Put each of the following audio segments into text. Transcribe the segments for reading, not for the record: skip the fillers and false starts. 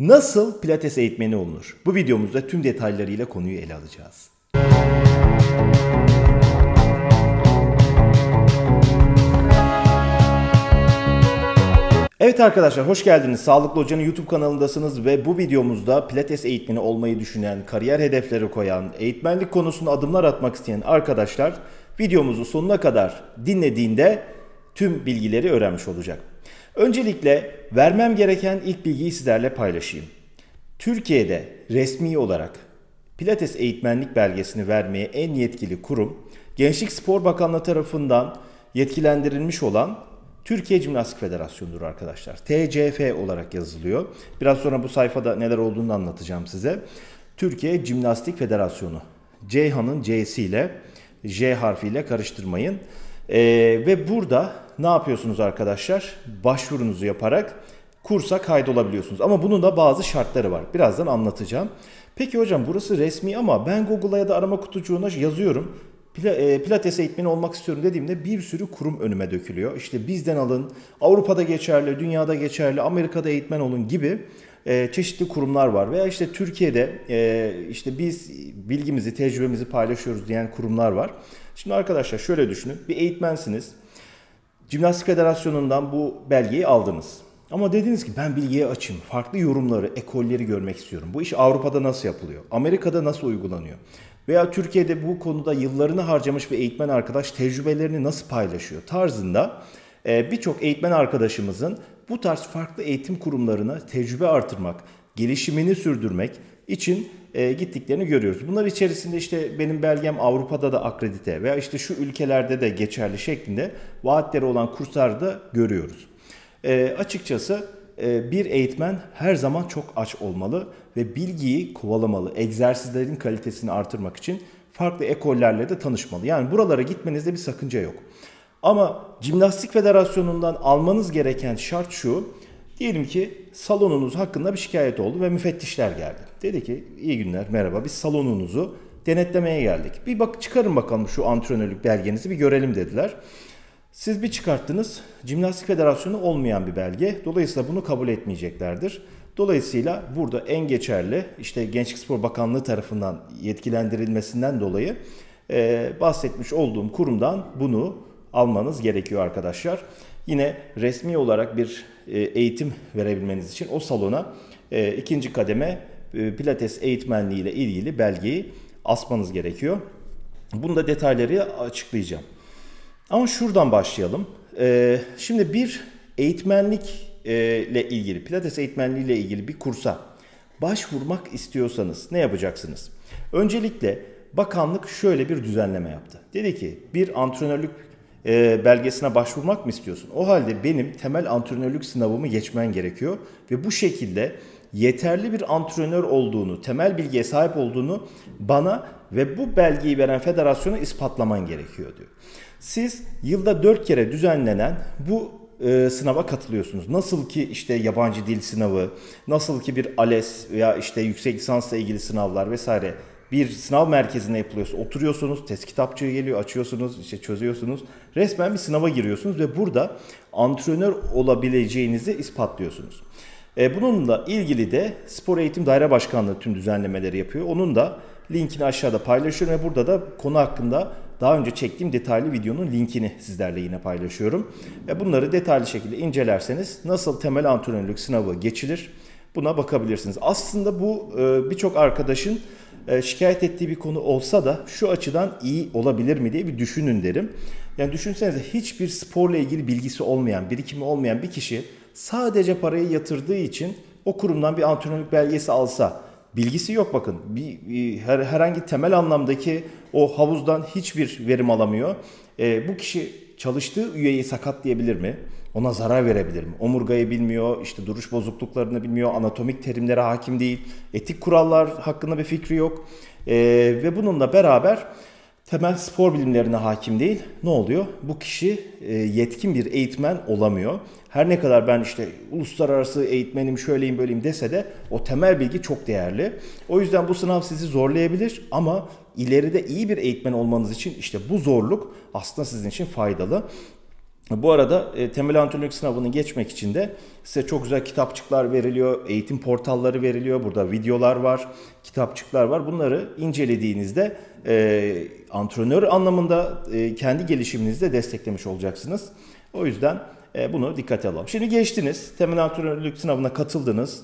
Nasıl pilates eğitmeni olunur? Bu videomuzda tüm detaylarıyla konuyu ele alacağız. Evet arkadaşlar, hoş geldiniz. Sağlıklı Hoca'nın YouTube kanalındasınız ve bu videomuzda pilates eğitmeni olmayı düşünen, kariyer hedefleri koyan, eğitmenlik konusunda adımlar atmak isteyen arkadaşlar videomuzu sonuna kadar dinlediğinde tüm bilgileri öğrenmiş olacak. Öncelikle vermem gereken ilk bilgiyi sizlerle paylaşayım. Türkiye'de resmi olarak pilates eğitmenlik belgesini vermeye en yetkili kurum Gençlik Spor Bakanlığı tarafından yetkilendirilmiş olan Türkiye Cimnastik Federasyonu'dur arkadaşlar. TCF olarak yazılıyor. Biraz sonra bu sayfada neler olduğunu anlatacağım size. Türkiye Cimnastik Federasyonu. Ceyhan'ın C'siyle, J harfiyle karıştırmayın. Ve burada ne yapıyorsunuz arkadaşlar? Başvurunuzu yaparak kursa kaydolabiliyorsunuz. Ama bunun da bazı şartları var. Birazdan anlatacağım. Peki hocam, burası resmi ama ben Google'a ya da arama kutucuğuna yazıyorum. Pilates eğitmeni olmak istiyorum dediğimde bir sürü kurum önüme dökülüyor. İşte bizden alın, Avrupa'da geçerli, dünyada geçerli, Amerika'da eğitmen olun gibi çeşitli kurumlar var. Veya işte Türkiye'de işte biz bilgimizi, tecrübemizi paylaşıyoruz diyen kurumlar var. Şimdi arkadaşlar şöyle düşünün, bir eğitmensiniz. Cimnastik Federasyonu'ndan bu belgeyi aldınız. Ama dediniz ki ben bilgiye açım, farklı yorumları, ekolleri görmek istiyorum. Bu iş Avrupa'da nasıl yapılıyor? Amerika'da nasıl uygulanıyor? Veya Türkiye'de bu konuda yıllarını harcamış bir eğitmen arkadaş tecrübelerini nasıl paylaşıyor tarzında birçok eğitmen arkadaşımızın bu tarz farklı eğitim kurumlarına tecrübe artırmak, gelişimini sürdürmek için gittiklerini görüyoruz. Bunlar içerisinde işte benim belgem Avrupa'da da akredite veya işte şu ülkelerde de geçerli şeklinde vaatleri olan kursları da görüyoruz. Açıkçası bir eğitmen her zaman çok aç olmalı ve bilgiyi kovalamalı. Egzersizlerin kalitesini artırmak için farklı ekollerle de tanışmalı. Yani buralara gitmenizde bir sakınca yok. Ama Cimnastik Federasyonu'ndan almanız gereken şart şu. Diyelim ki salonunuz hakkında bir şikayet oldu ve müfettişler geldi. Dedi ki iyi günler, merhaba, biz salonunuzu denetlemeye geldik. Bir bak çıkarın bakalım şu antrenörlük belgenizi bir görelim dediler. Siz bir çıkarttınız, Cimnastik Federasyonu olmayan bir belge. Dolayısıyla bunu kabul etmeyeceklerdir. Dolayısıyla burada en geçerli işte Gençlik Spor Bakanlığı tarafından yetkilendirilmesinden dolayı bahsetmiş olduğum kurumdan bunu almanız gerekiyor arkadaşlar. Yine resmi olarak bir eğitim verebilmeniz için o salona ikinci kademe pilates eğitmenliği ile ilgili belgeyi asmanız gerekiyor. Bunu da detayları açıklayacağım. Ama şuradan başlayalım. Şimdi bir eğitmenlikle ilgili, pilates eğitmenliğiyle ilgili bir kursa başvurmak istiyorsanız ne yapacaksınız? Öncelikle bakanlık şöyle bir düzenleme yaptı. Dedi ki bir antrenörlük belgesine başvurmak mı istiyorsun? O halde benim temel antrenörlük sınavımı geçmen gerekiyor ve bu şekilde yeterli bir antrenör olduğunu, temel bilgiye sahip olduğunu bana ve bu belgeyi veren federasyona ispatlaman gerekiyor diyor. Siz yılda 4 kere düzenlenen bu sınava katılıyorsunuz. Nasıl ki işte yabancı dil sınavı, nasıl ki bir ALES veya işte yüksek lisansla ilgili sınavlar vesaire bir sınav merkezine yapılıyorsa oturuyorsunuz, test kitapçığı geliyor, açıyorsunuz, işte çözüyorsunuz. Resmen bir sınava giriyorsunuz ve burada antrenör olabileceğinizi ispatlıyorsunuz. Bununla ilgili de Spor Eğitim Daire Başkanlığı tüm düzenlemeleri yapıyor. Onun da linkini aşağıda paylaşıyorum ve burada da konu hakkında daha önce çektiğim detaylı videonun linkini sizlerle yine paylaşıyorum. Ve bunları detaylı şekilde incelerseniz nasıl temel antrenörlük sınavı geçilir buna bakabilirsiniz. Aslında bu birçok arkadaşın şikayet ettiği bir konu olsa da şu açıdan iyi olabilir mi diye bir düşünün derim. Yani düşünsenize, hiçbir sporla ilgili bilgisi olmayan, birikimi olmayan bir kişi sadece parayı yatırdığı için o kurumdan bir antrenörlük belgesi alsa, bilgisi yok bakın, herhangi temel anlamdaki o havuzdan hiçbir verim alamıyor. Bu kişi çalıştığı üyeyi sakatlayabilir mi? Ona zarar verebilir mi? Omurgayı bilmiyor, işte duruş bozukluklarını bilmiyor, anatomik terimlere hakim değil, etik kurallar hakkında bir fikri yok ve bununla beraber temel spor bilimlerine hakim değil. Ne oluyor? Bu kişi yetkin bir eğitmen olamıyor. Her ne kadar ben işte uluslararası eğitmenim, şöyleyim, böyleyim dese de o temel bilgi çok değerli. O yüzden bu sınav sizi zorlayabilir ama ileride iyi bir eğitmen olmanız için işte bu zorluk aslında sizin için faydalı. Bu arada temel antrenörlük sınavını geçmek için de size çok güzel kitapçıklar veriliyor, eğitim portalları veriliyor, burada videolar var, kitapçıklar var. Bunları incelediğinizde antrenör anlamında kendi gelişiminizde desteklemiş olacaksınız. O yüzden bunu dikkate alalım. Şimdi geçtiniz, temel antrenörlük sınavına katıldınız,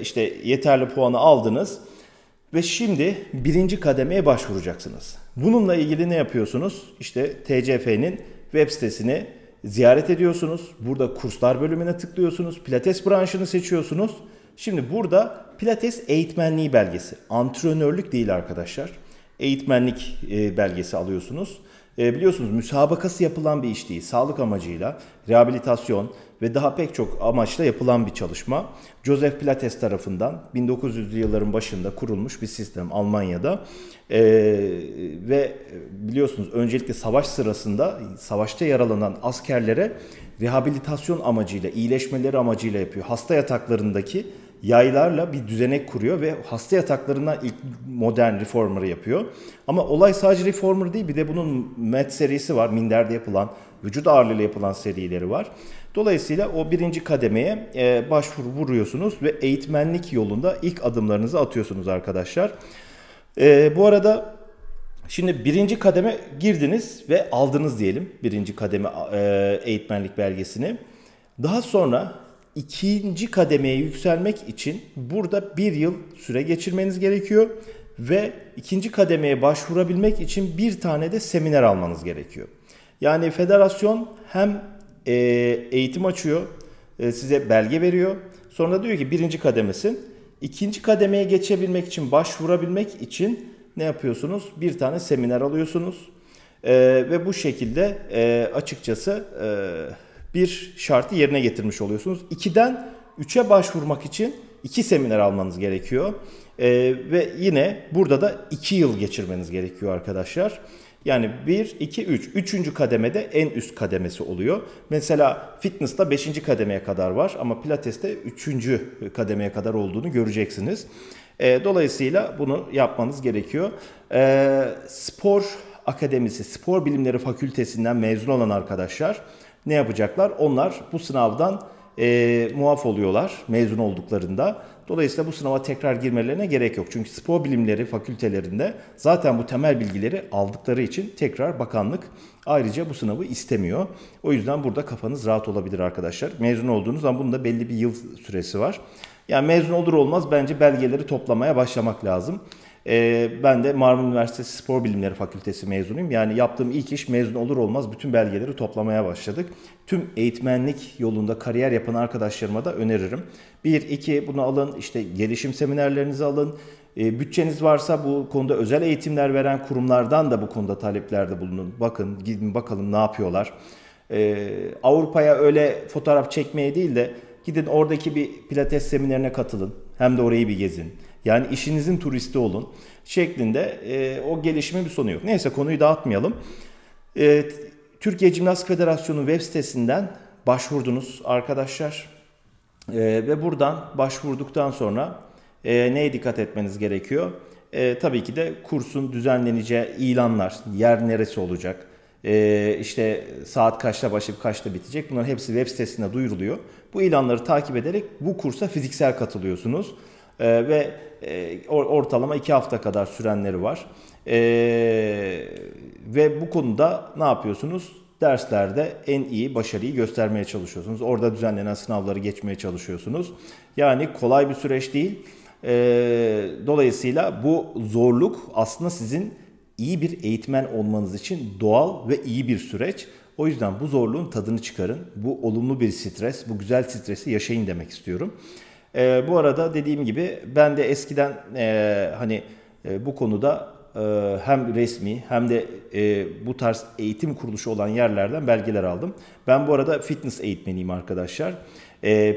işte yeterli puanı aldınız ve şimdi birinci kademeye başvuracaksınız. Bununla ilgili ne yapıyorsunuz? İşte TCF'nin web sitesini ziyaret ediyorsunuz. Burada kurslar bölümüne tıklıyorsunuz. Pilates branşını seçiyorsunuz. Şimdi burada Pilates eğitmenliği belgesi. Antrenörlük değil arkadaşlar. Eğitmenlik belgesi alıyorsunuz. Biliyorsunuz müsabakası yapılan bir iş değil. Sağlık amacıyla, rehabilitasyon ve daha pek çok amaçla yapılan bir çalışma. Joseph Pilates tarafından 1900'lü yılların başında kurulmuş bir sistem Almanya'da. Ve biliyorsunuz öncelikle savaş sırasında savaşta yaralanan askerlere rehabilitasyon amacıyla, iyileşmeleri amacıyla yapıyor. Hasta yataklarındaki yaylarla bir düzenek kuruyor ve hasta yataklarına ilk modern reformer'ı yapıyor. Ama olay sadece reformer değil, bir de bunun med serisi var. Minder'de yapılan, vücut ağırlığıyla yapılan serileri var. Dolayısıyla o birinci kademeye başvuruyorsunuz ve eğitmenlik yolunda ilk adımlarınızı atıyorsunuz arkadaşlar. Bu arada şimdi birinci kademe girdiniz ve aldınız diyelim birinci kademe eğitmenlik belgesini. Daha sonra ikinci kademeye yükselmek için burada bir yıl süre geçirmeniz gerekiyor ve ikinci kademeye başvurabilmek için bir tane de seminer almanız gerekiyor. Yani federasyon hem eğitim açıyor, size belge veriyor, sonra diyor ki birinci kademesin. İkinci kademeye geçebilmek için, başvurabilmek için ne yapıyorsunuz? Bir tane seminer alıyorsunuz ve bu şekilde açıkçası bir şartı yerine getirmiş oluyorsunuz. 2'den 3'e başvurmak için 2 seminer almanız gerekiyor. Ve yine burada da 2 yıl geçirmeniz gerekiyor arkadaşlar. Yani 1, 2, 3. 3. kademede en üst kademesi oluyor. Mesela fitness'ta 5. kademeye kadar var ama pilates'te 3. kademeye kadar olduğunu göreceksiniz. Dolayısıyla bunu yapmanız gerekiyor. Spor Akademisi, Spor Bilimleri Fakültesinden mezun olan arkadaşlar ne yapacaklar? Onlar bu sınavdan muaf oluyorlar mezun olduklarında. Dolayısıyla bu sınava tekrar girmelerine gerek yok. Çünkü spor bilimleri fakültelerinde zaten bu temel bilgileri aldıkları için tekrar bakanlık ayrıca bu sınavı istemiyor. O yüzden burada kafanız rahat olabilir arkadaşlar. Mezun olduğunuz zaman bunun da belli bir yıl süresi var. Yani mezun olur olmaz bence belgeleri toplamaya başlamak lazım. Ben de Marmara Üniversitesi Spor Bilimleri Fakültesi mezunuyum. Yani yaptığım ilk iş mezun olur olmaz bütün belgeleri toplamaya başladık. Tüm eğitmenlik yolunda kariyer yapan arkadaşlarıma da öneririm. 1-2 bunu alın, işte gelişim seminerlerinizi alın. Bütçeniz varsa bu konuda özel eğitimler veren kurumlardan da bu konuda taleplerde bulunun. Bakın, gidin bakalım ne yapıyorlar. Avrupa'ya öyle fotoğraf çekmeye değil de gidin oradaki bir pilates seminerine katılın. Hem de orayı bir gezin. Yani işinizin turisti olun şeklinde o gelişimin bir sonu yok. Neyse, konuyu dağıtmayalım. Türkiye Cimnastik Federasyonu web sitesinden başvurdunuz arkadaşlar. Ve buradan başvurduktan sonra neye dikkat etmeniz gerekiyor? Tabii ki de kursun düzenleneceği ilanlar, yer neresi olacak, işte saat kaçta başlayıp kaçta bitecek, bunların hepsi web sitesinde duyuruluyor. Bu ilanları takip ederek bu kursa fiziksel katılıyorsunuz. Ve ortalama 2 hafta kadar sürenleri var. Ve bu konuda ne yapıyorsunuz? Derslerde en iyi başarıyı göstermeye çalışıyorsunuz. Orada düzenlenen sınavları geçmeye çalışıyorsunuz. Yani kolay bir süreç değil. Dolayısıyla bu zorluk aslında sizin iyi bir eğitmen olmanız için doğal ve iyi bir süreç. O yüzden bu zorluğun tadını çıkarın. Bu olumlu bir stres, bu güzel stresi yaşayın demek istiyorum. Bu arada dediğim gibi ben de eskiden bu konuda hem resmi hem de bu tarz eğitim kuruluşu olan yerlerden belgeler aldım. Ben bu arada fitness eğitmeniyim arkadaşlar.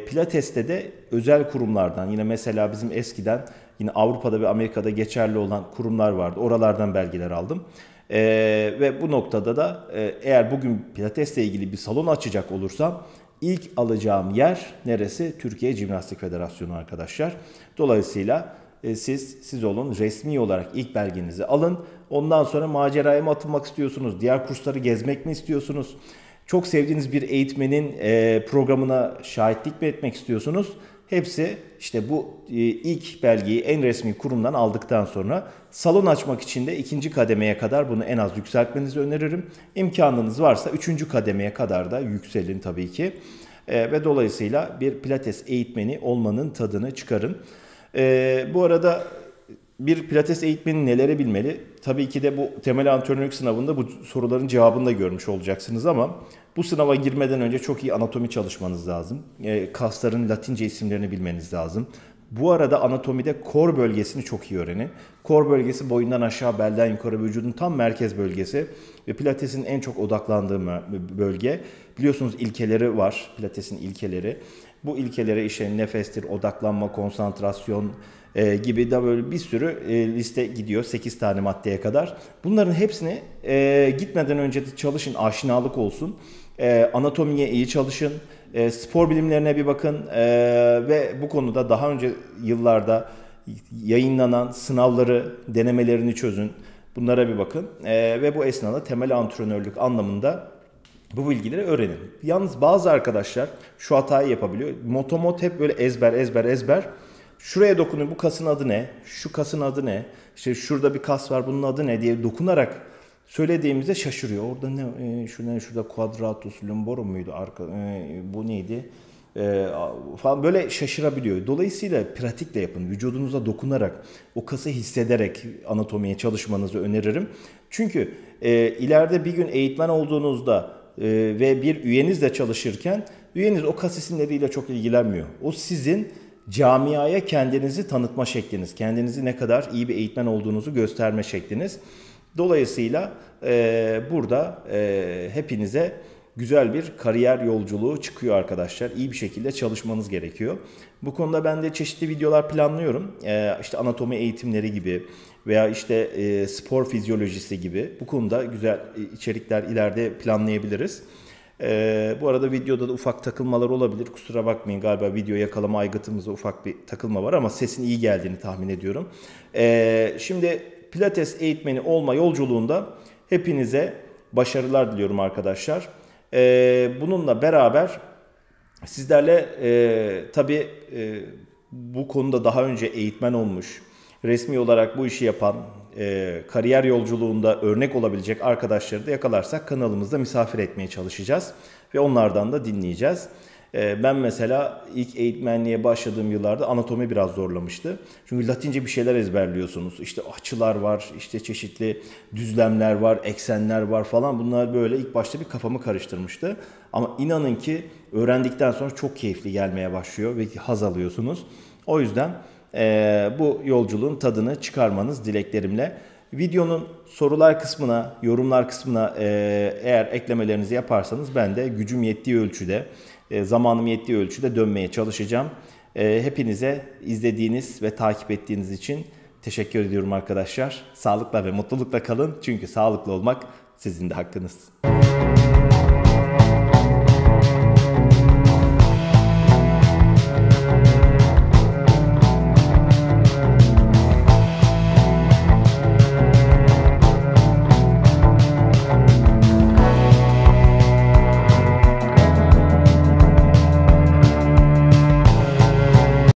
Pilates'te de özel kurumlardan, yine mesela bizim eskiden yine Avrupa'da ve Amerika'da geçerli olan kurumlar vardı. Oralardan belgeler aldım. Ve bu noktada da eğer bugün pilates'le ilgili bir salon açacak olursam İlk alacağım yer neresi? Türkiye Cimnastik Federasyonu arkadaşlar. Dolayısıyla siz olun, resmi olarak ilk belgenizi alın. Ondan sonra maceraya mı atılmak istiyorsunuz? Diğer kursları gezmek mi istiyorsunuz? çok sevdiğiniz bir eğitmenin programına şahitlik etmek istiyorsunuz. Hepsi işte bu ilk belgeyi en resmi kurumdan aldıktan sonra salon açmak için de 2. kademeye kadar bunu en az yükseltmenizi öneririm. İmkanınız varsa 3. kademeye kadar da yükselin tabii ki. Ve dolayısıyla bir pilates eğitmeni olmanın tadını çıkarın. Bu arada bir pilates eğitmeni nelere bilmeli? Tabii ki de bu temel antrenörlük sınavında bu soruların cevabını da görmüş olacaksınız ama bu sınava girmeden önce çok iyi anatomi çalışmanız lazım. Kasların Latince isimlerini bilmeniz lazım. Bu arada anatomide kor bölgesini çok iyi öğrenin. Kor bölgesi boyundan aşağı, belden yukarı, vücudun tam merkez bölgesi ve pilatesin en çok odaklandığı bölge. Biliyorsunuz ilkeleri var, pilatesin ilkeleri. Bu ilkelere işte nefestir, odaklanma, konsantrasyon gibi de böyle bir sürü liste gidiyor 8 tane maddeye kadar. Bunların hepsini gitmeden önce de çalışın, aşinalık olsun. Anatomiye iyi çalışın, spor bilimlerine bir bakın ve bu konuda daha önce yıllarda yayınlanan sınavları, denemelerini çözün. Bunlara bir bakın ve bu esnada temel antrenörlük anlamında bu bilgileri öğrenin. Yalnız bazı arkadaşlar şu hatayı yapabiliyor. Motomot hep böyle ezber. Şuraya dokunuyor, bu kasın adı ne? Şu kasın adı ne? İşte şurada bir kas var, bunun adı ne diye dokunarak söylediğimizde şaşırıyor. Orada ne? Şurada quadratus lumborum muydu? Arka, bu neydi? Falan böyle şaşırabiliyor. Dolayısıyla pratikle yapın. Vücudunuza dokunarak, o kası hissederek anatomiye çalışmanızı öneririm. Çünkü ileride bir gün eğitmen olduğunuzda ve bir üyenizle çalışırken üyeniz o kas isimleriyle çok ilgilenmiyor. O sizin camiaya kendinizi tanıtma şekliniz, kendinizi ne kadar iyi bir eğitmen olduğunuzu gösterme şekliniz. Dolayısıyla burada hepinize güzel bir kariyer yolculuğu çıkıyor arkadaşlar. İyi bir şekilde çalışmanız gerekiyor. Bu konuda ben de çeşitli videolar planlıyorum. İşte anatomi eğitimleri gibi veya işte spor fizyolojisi gibi bu konuda güzel içerikler ileride planlayabiliriz. Bu arada videoda da ufak takılmalar olabilir. Kusura bakmayın, galiba video yakalama aygıtımızda ufak bir takılma var ama sesin iyi geldiğini tahmin ediyorum. Şimdi pilates eğitmeni olma yolculuğunda hepinize başarılar diliyorum arkadaşlar. Bununla beraber sizlerle tabii bu konuda daha önce eğitmen olmuş, resmi olarak bu işi yapan, kariyer yolculuğunda örnek olabilecek arkadaşları da yakalarsak kanalımızda misafir etmeye çalışacağız. Ve onlardan da dinleyeceğiz. Ben mesela ilk eğitmenliğe başladığım yıllarda anatomi biraz zorlamıştı. Çünkü Latince bir şeyler ezberliyorsunuz. İşte açılar var, işte çeşitli düzlemler var, eksenler var falan. Bunlar böyle ilk başta bir kafamı karıştırmıştı. Ama inanın ki öğrendikten sonra çok keyifli gelmeye başlıyor ve haz alıyorsunuz. O yüzden bu yolculuğun tadını çıkarmanız dileklerimle. Videonun sorular kısmına, yorumlar kısmına eğer eklemelerinizi yaparsanız ben de gücüm yettiği ölçüde, zamanım yettiği ölçüde dönmeye çalışacağım. Hepinize izlediğiniz ve takip ettiğiniz için teşekkür ediyorum arkadaşlar. Sağlıkla ve mutlulukla kalın. Çünkü sağlıklı olmak sizin de hakkınız.